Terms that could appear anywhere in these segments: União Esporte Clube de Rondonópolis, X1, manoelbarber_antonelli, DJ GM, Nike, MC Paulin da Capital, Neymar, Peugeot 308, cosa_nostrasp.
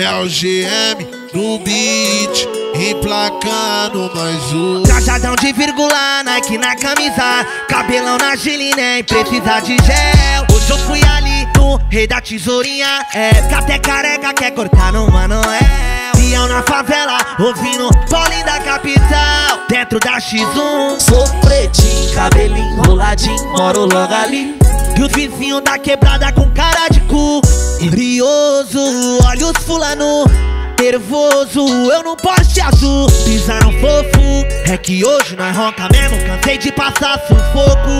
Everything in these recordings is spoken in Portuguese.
É o GM do beat, emplacando mais um. Trajadão de vírgula, Nike na camisa, cabelão na gele, nem precisa de gel. Hoje eu fui ali no rei da tesourinha, é até careca quer cortar no Manoel. Na favela, ouvindo Paulinho da capital, dentro da X1. Sou pretinho, cabelinho enroladinho, moro logo ali. E os vizinhos da quebrada com cara de cu, brioso, olhos fulano, nervoso, eu não posso te azul. Pisaram fofo, é que hoje nós ronca mesmo, cansei de passar sufoco.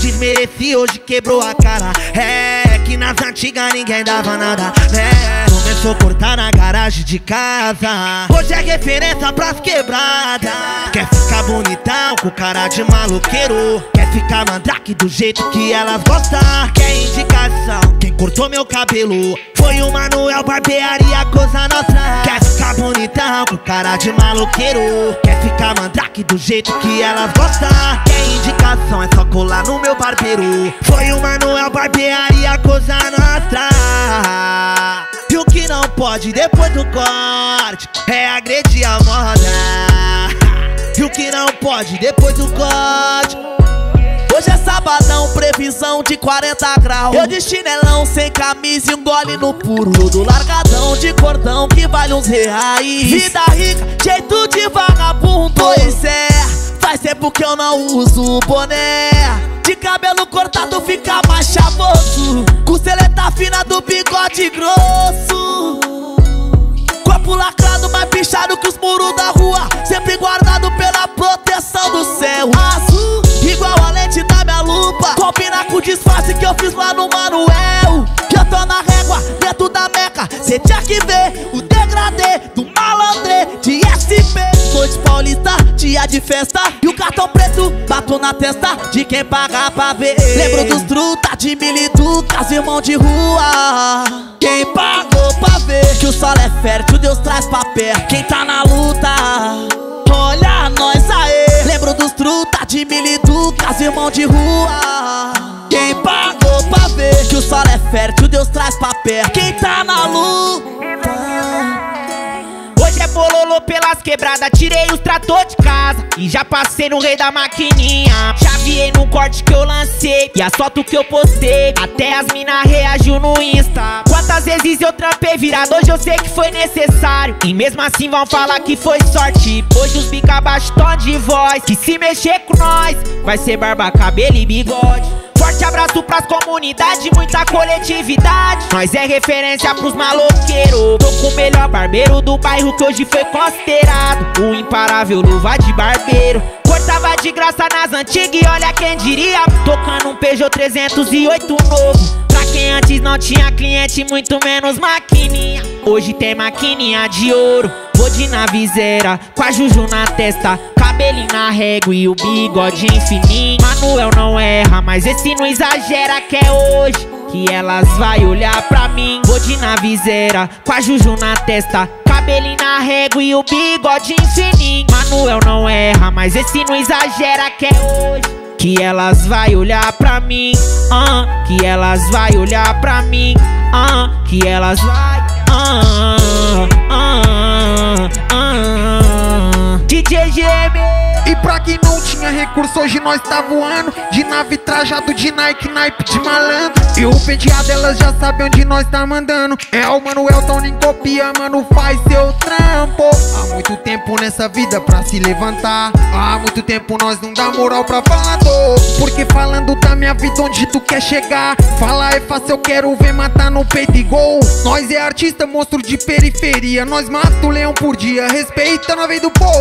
Desmereci, hoje quebrou a cara. É que nas antigas ninguém dava nada, né? Começou a cortar na garagem de casa. Hoje é referência pras quebradas. Quer ficar bonitão com cara de maloqueiro, quer ficar mandrake do jeito que elas gostam. Quer indicação? Quem cortou meu cabelo foi o Manoel Barbearia Coisa Nossa. Quer ficar bonitão com cara de maloqueiro, quer ficar mandrake do jeito que elas gostam. Quer indicação? É só colar no meu barbeiro, foi o Manoel Barbearia Coisa Nossa. E o que não pode depois do corte é agredir a moda. E o que não pode depois do corte. Hoje é sabadão, previsão de 40 graus. Eu de chinelão, sem camisa e um gole no puro. Tudo largadão de cordão que vale uns reais. Vida rica, jeito de vagabundo. Pois é, faz tempo que eu não uso boné. De cabelo cortado fica mais chavoso, costeleta fina do bigode grosso. Corpo lacrado, mais pichado que os muros da rua, sempre guardado pela proteção do céu. Azul, igual a lente da minha lupa, combina com o disfarce que eu fiz lá no Manoel. Que eu tô na régua, dentro da meca, cê tinha que ver o degradê do malandré de SP. Noite paulista, dia de festa, e o cartão preto bato na testa de quem paga pra ver. Lembro dos truta de militucas, irmão de rua, quem pagou pra ver. Que o sol é fértil, Deus traz pra perto quem tá na luta, olha nós aê. Lembro dos truta de militucas, irmão de rua, quem pagou pra ver. Que o sol é fértil, Deus traz pra perto quem tá na luta. Hoje é bololô pelas quebradas, tirei os trator de casa e já passei no rei da maquininha. Chaviei no corte que eu lancei e as fotos que eu postei, até as mina reagiu no Insta. Quantas vezes eu trampei virado, hoje eu sei que foi necessário, e mesmo assim vão falar que foi sorte. Hoje os bica baixo, tom de voz, que se mexer com nós vai ser barba, cabelo e bigode. Forte abraço pras comunidades, muita coletividade. Nós é referência pros maloqueiros. Tô com o melhor barbeiro do bairro, que hoje foi considerado o imparável luva de barbeiro. Cortava de graça nas antigas e olha quem diria, tocando um Peugeot 308 novo. Pra quem antes não tinha cliente, muito menos maquininha, hoje tem maquininha de ouro. Bode na viseira, com a juju na testa, cabelinho na régua e o bigode fininho. Manoel não erra, mas esse não exagera, que é hoje que elas vai olhar pra mim. Bode na viseira, com a juju na testa, cabelinho na régua e o bigode fininho. Manoel não erra, mas esse não exagera, que é hoje que elas vai olhar pra mim, que elas vai olhar pra mim, que elas vai, DJ GM. E pra quem não tinha recurso, hoje nós tá voando de nave, trajado de Nike, naipe de malandro. E o penteado elas já sabem onde nós tá mandando. É o Manoel, tão nem copia, mano, faz seu trampo. Há muito tempo nessa vida pra se levantar, há muito tempo nós não dá moral pra falador. Porque falando da minha vida, onde tu quer chegar? Falar é fácil, eu quero ver matar no peito e gol. Nós é artista, monstro de periferia, nós mata o leão por dia, respeita na vez do pouco.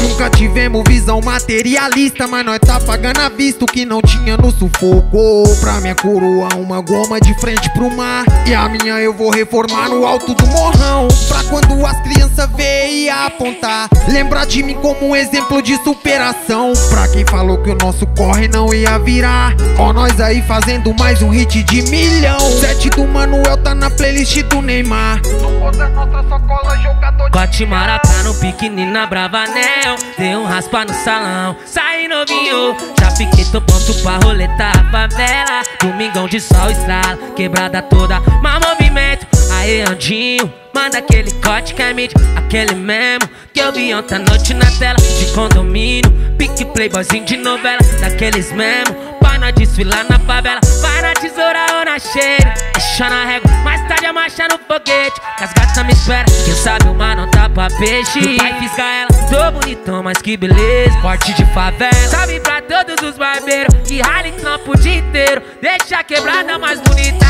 Nunca tivemos visão materialista, mas nós tá pagando a vista o que não tinha no sufoco. Pra minha coroa uma goma de frente pro mar, e a minha eu vou reformar no alto do morrão. Pra quando as crianças veem apontar, lembrar de mim como um exemplo de superação. Pra quem falou que o nosso corre não ia virar, ó nós aí fazendo mais um hit de milhão. 7 do Manoel tá na playlist do Neymar, no pó da nossa só cola jogador de Cote Maratá no pequenina Bravanel. Deu um raspa no salão, sai novinho, já fiquei tô pronto pra roletar a favela. Domingão de sol estrala, quebrada toda, mas movimento. Aê, Andinho, manda aquele corte que é mídia, aquele mesmo que eu vi ontem à noite na tela de condomínio, pique playboyzinho de novela, daqueles mesmo pra nós desfilar na favela. Vai na tesoura ou na cheira, deixa na régua, mais tarde a marcha no foguete, que as gatas me esperam, quem sabe o mar não tá pra peixe. E vai fisgar ela, tô bonitão, mas que beleza, corte de favela. Salve pra todos os barbeiros, que ralem campo o dia inteiro, deixa a quebrada mais bonita.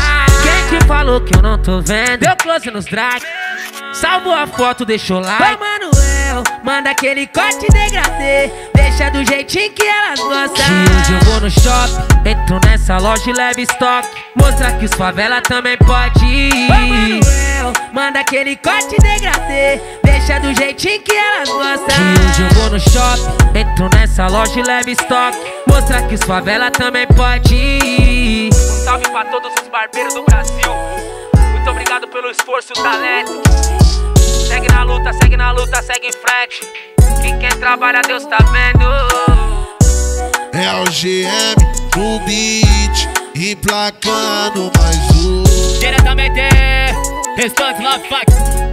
Quem te falou que eu não tô vendo? Deu close nos drags, salvou a foto, deixou like. Ô Manoel, manda aquele corte degradê, deixa do jeitinho que elas gostam. Que hoje eu vou no shopping, entro nessa loja e levo estoque, mostra que os favela também pode ir. Ô Manoel, manda aquele corte degradê, deixa do jeitinho que elas gostam. Que hoje eu vou no shopping, entro nessa loja e levo estoque, mostra que os favela também pode ir. Um salve pra todos os barbeiros do Brasil, muito obrigado pelo esforço e o talento. Segue na luta, segue na luta, segue em frente, que quem trabalha Deus tá vendo. É o GM no beat, emplacando mais um. Diretamente, restante, love, fuck.